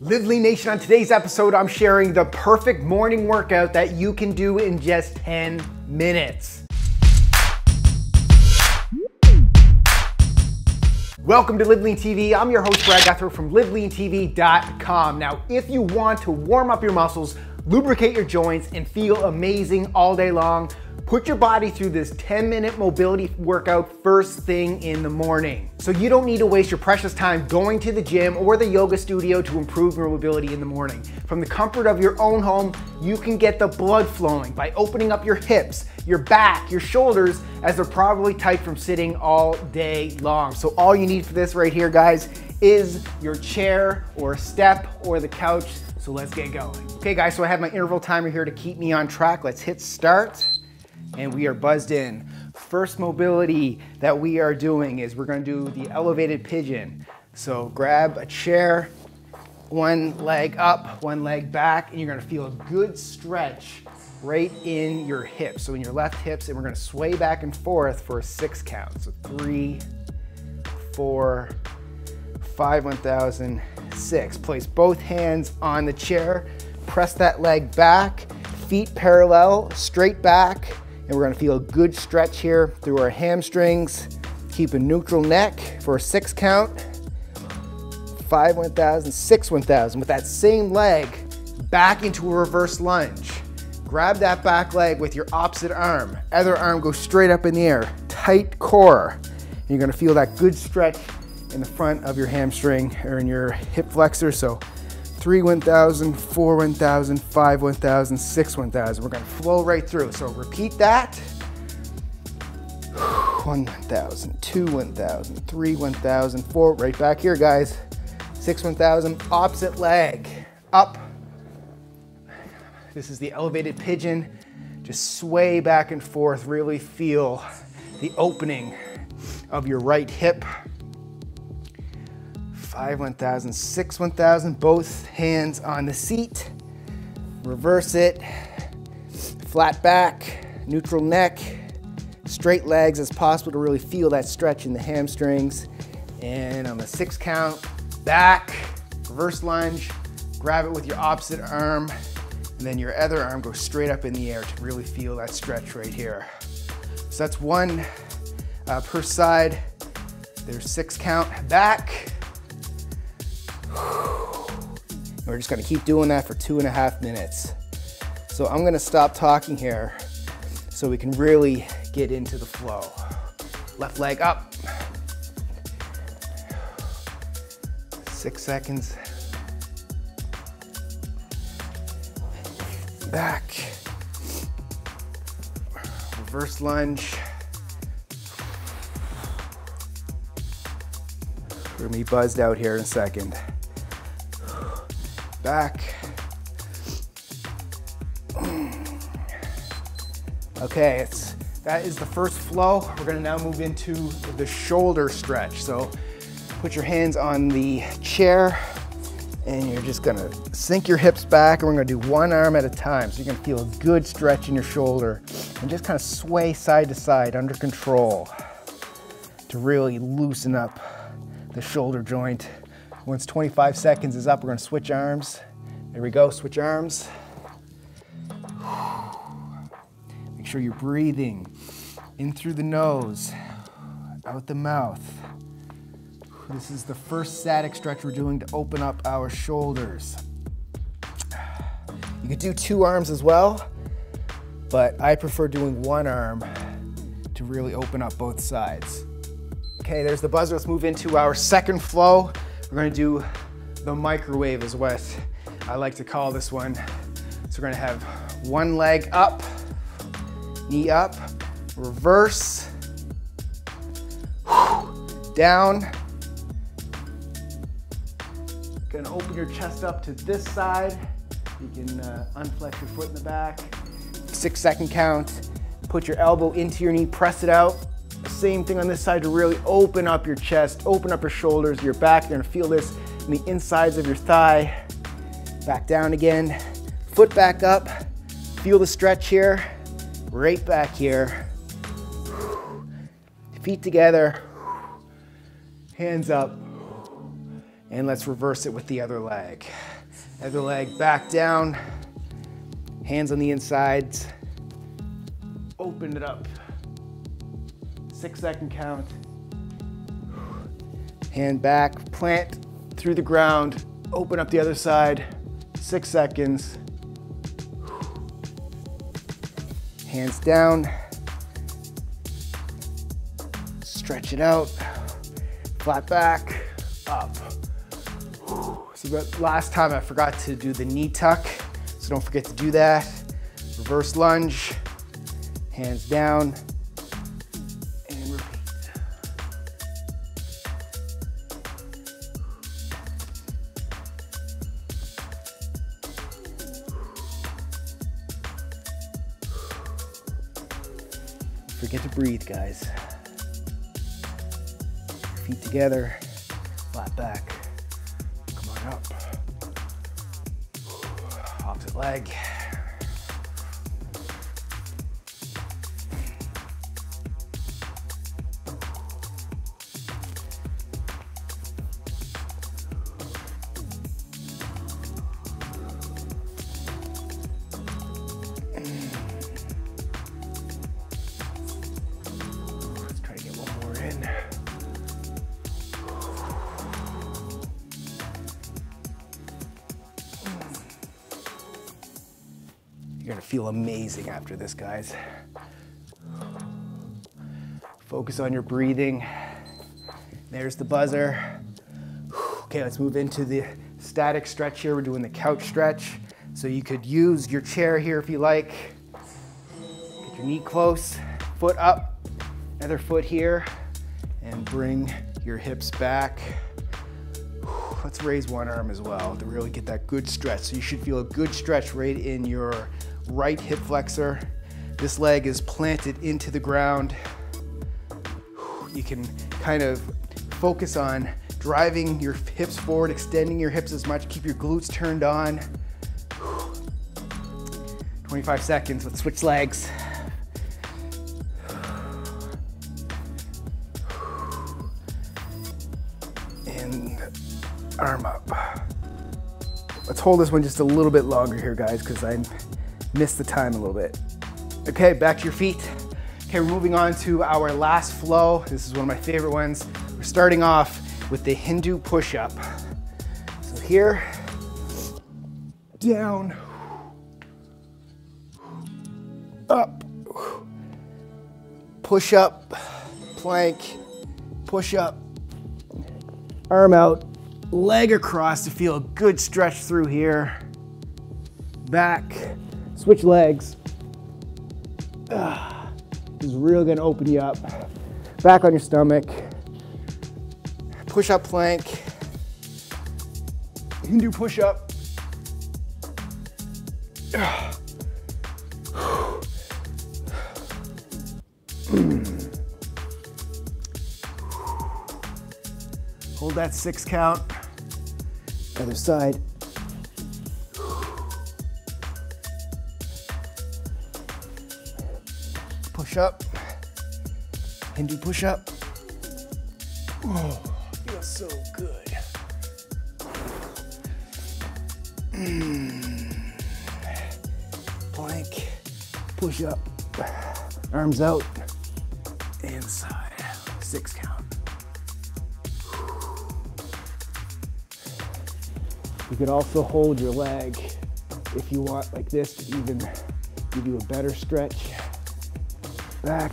Live Lean Nation, on today's episode, I'm sharing the perfect morning workout that you can do in just 10 minutes. Welcome to Live Lean TV. I'm your host, Brad Guthrie from LiveLeanTV.com. Now, if you want to warm up your muscles, lubricate your joints, and feel amazing all day long, put your body through this 10-minute mobility workout first thing in the morning. So you don't need to waste your precious time going to the gym or the yoga studio to improve your mobility in the morning. From the comfort of your own home, you can get the blood flowing by opening up your hips, your back, your shoulders, as they're probably tight from sitting all day long. So all you need for this right here, guys, is your chair or a step or the couch. So let's get going. Okay, guys, so I have my interval timer here to keep me on track. Let's hit start. And we are buzzed in. First mobility that we are doing is we're gonna do the elevated pigeon. So grab a chair, one leg up, one leg back, and you're gonna feel a good stretch right in your hips. So in your left hips, and we're gonna sway back and forth for a 6 count. So 3, 4, 5, 1,000, 6. Place both hands on the chair, press that leg back, feet parallel, straight back, and we're gonna feel a good stretch here through our hamstrings. Keep a neutral neck for a 6 count. 5, 1,000, 6, 1,000. With that same leg, back into a reverse lunge. Grab that back leg with your opposite arm. Other arm goes straight up in the air, tight core. And you're gonna feel that good stretch in the front of your hamstring or in your hip flexor. So 3, 1,000, 4, 1,000, 5, 1,000, 6, 1,000. We're gonna flow right through. So repeat that. 1, 1,000, 2, 1,000, 3, 1,000, 4, right back here, guys. 6, 1,000, opposite leg, up. This is the elevated pigeon. Just sway back and forth, really feel the opening of your right hip. 5, 1,000, 6, 1,000, both hands on the seat. Reverse it, flat back, neutral neck, straight legs as possible to really feel that stretch in the hamstrings. And on the 6 count, back, reverse lunge, grab it with your opposite arm, and then your other arm goes straight up in the air to really feel that stretch right here. So that's one per side. There's 6 count, back. We're just gonna keep doing that for 2.5 minutes. So I'm gonna stop talking here so we can really get into the flow. Left leg up. 6 seconds. Back. Reverse lunge. We're gonna be buzzed out here in a second. Back. Okay, that is the first flow. We're gonna now move into the shoulder stretch. So put your hands on the chair and you're just gonna sink your hips back, and we're gonna do one arm at a time. So you're gonna feel a good stretch in your shoulder and just kind of sway side to side under control to really loosen up the shoulder joint. Once 25 seconds is up, we're gonna switch arms. There we go, switch arms. Make sure you're breathing in through the nose, out the mouth. This is the first static stretch we're doing to open up our shoulders. You could do 2 arms as well, but I prefer doing 1 arm to really open up both sides. Okay, there's the buzzer. Let's move into our second flow. We're gonna do the microwave is what I like to call this one. So we're gonna have one leg up, knee up, reverse, down. Gonna open your chest up to this side. You can unflex your foot in the back. 6 second count. Put your elbow into your knee, press it out. Same thing on this side to really open up your chest, open up your shoulders, your back. You're gonna feel this in the insides of your thigh. Back down again, foot back up. Feel the stretch here, right back here. Feet together, hands up. And let's reverse it with the other leg. Other leg back down, hands on the insides, open it up. 6 second count. Hand back, plant through the ground, open up the other side, 6 seconds. Hands down, stretch it out, flat back, up. So the last time I forgot to do the knee tuck, so don't forget to do that. Reverse lunge, hands down, and repeat. Forget to breathe, guys. Feet together, flat back. Come on up. Opposite leg. You're gonna feel amazing after this, guys. Focus on your breathing. There's the buzzer. Okay, let's move into the static stretch here. We're doing the couch stretch. So you could use your chair here if you like. Get your knee close, foot up, other foot here, and bring your hips back. Let's raise one arm as well to really get that good stretch. So you should feel a good stretch right in your right hip flexor. This leg is planted into the ground. You can kind of focus on driving your hips forward, extending your hips as much, keep your glutes turned on. 25 seconds, let's switch legs. And arm up. Let's hold this one just a little bit longer here, guys, because I missed the time a little bit. Okay, back to your feet. Okay, we're moving on to our last flow. This is one of my favorite ones. We're starting off with the Hindu push-up. So here, down, up, push-up, plank, push-up, arm out, leg across to feel a good stretch through here. Back, switch legs. This is really gonna open you up. Back on your stomach. Push up plank. You can do push up. Hold that 6 count. Other side. Push up. Hindu push up. Oh, feels so good. Plank. Push up. Arms out. Inside. 6 count. You could also hold your leg if you want like this to even give you a better stretch. Back,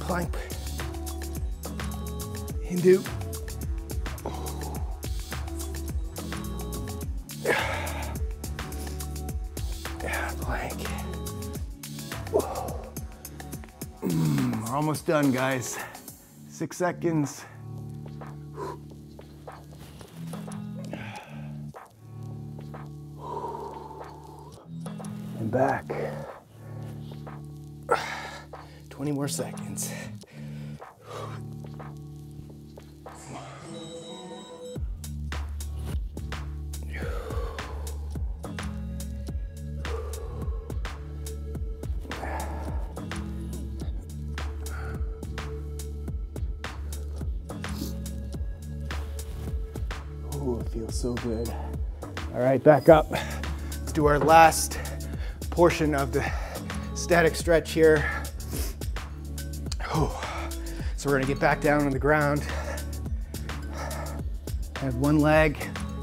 plank, Hindu. Plank. We're almost done, guys. 6 seconds. Back. 20 more seconds. It feels so good. All right, back up. Let's do our last portion of the static stretch here. So we're gonna get back down on the ground. Have one leg,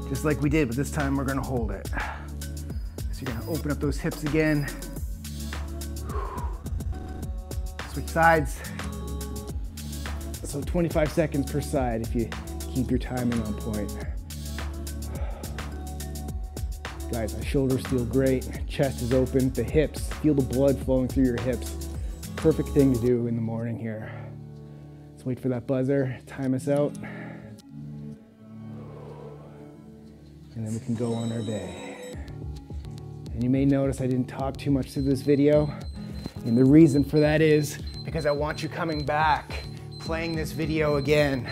just like we did, but this time we're gonna hold it. So you're gonna open up those hips again. Switch sides. So 25 seconds per side if you keep your timing on point. Guys, my shoulders feel great, chest is open, the hips, feel the blood flowing through your hips. Perfect thing to do in the morning here. Let's wait for that buzzer, time us out. And then we can go on our day. And you may notice I didn't talk too much through this video. And the reason for that is because I want you coming back, playing this video again.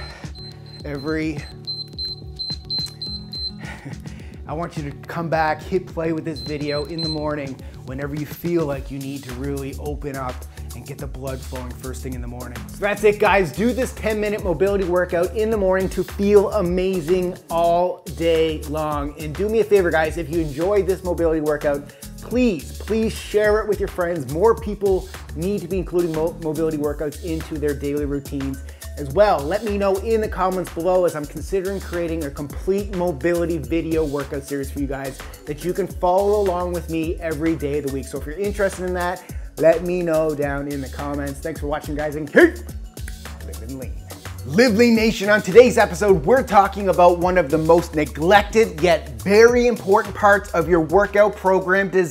I want you to come back, hit play with this video in the morning whenever you feel like you need to really open up and get the blood flowing first thing in the morning. So that's it, guys. Do this 10-minute mobility workout in the morning to feel amazing all day long. And do me a favor, guys, if you enjoyed this mobility workout, please share it with your friends. More people need to be including mobility workouts into their daily routines as well. Let me know in the comments below, as I'm considering creating a complete mobility video workout series for you guys that you can follow along with me every day of the week. So if you're interested in that, let me know down in the comments. Thanks for watching, guys, and keep living lean. Live Lean Nation, on today's episode, we're talking about one of the most neglected yet very important parts of your workout program design.